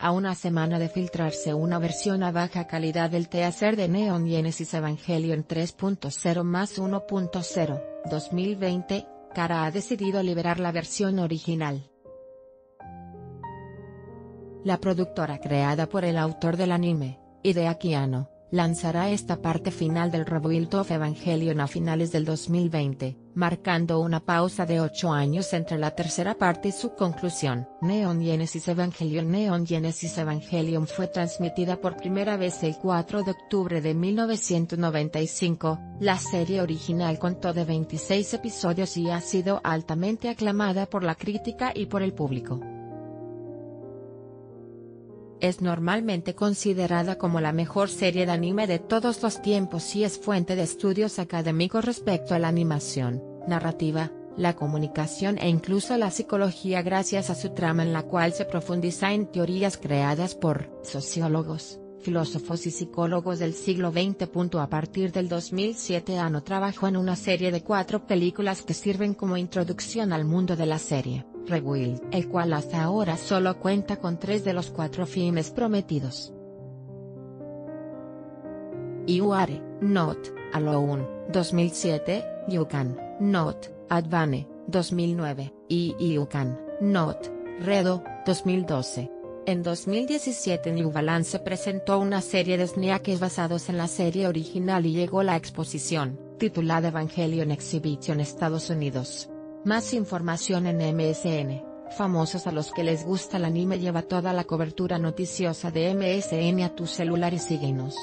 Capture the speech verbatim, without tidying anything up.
A una semana de filtrarse una versión a baja calidad del teaser de Neon Genesis Evangelion tres punto cero más uno punto cero, dos mil veinte, Khara ha decidido liberar la versión original. La productora creada por el autor del anime, Hideaki Anno, lanzará esta parte final del Rebuild of Evangelion a finales del dos mil veinte, marcando una pausa de ocho años entre la tercera parte y su conclusión. Neon Genesis Evangelion Neon Genesis Evangelion fue transmitida por primera vez el cuatro de octubre de mil novecientos noventa y cinco, la serie original contó de veintiséis episodios y ha sido altamente aclamada por la crítica y por el público. Es normalmente considerada como la mejor serie de anime de todos los tiempos y es fuente de estudios académicos respecto a la animación, narrativa, la comunicación e incluso la psicología gracias a su trama en la cual se profundiza en teorías creadas por sociólogos, filósofos y psicólogos del siglo veinte. A partir del dos mil siete Anno trabajó en una serie de cuatro películas que sirven como introducción al mundo de la serie Rewild, el cual hasta ahora solo cuenta con tres de los cuatro filmes prometidos. You Are, Not, Alone, dos mil siete, You Can, Not, Advane, dos mil nueve, y You Can, Not, Redo, dos mil doce. En dos mil diecisiete New Balance presentó una serie de sneakers basados en la serie original y llegó la exposición, titulada Evangelion Exhibition Estados Unidos. Más información en M S N, famosos a los que les gusta el anime. Lleva toda la cobertura noticiosa de M S N a tu celular y síguenos.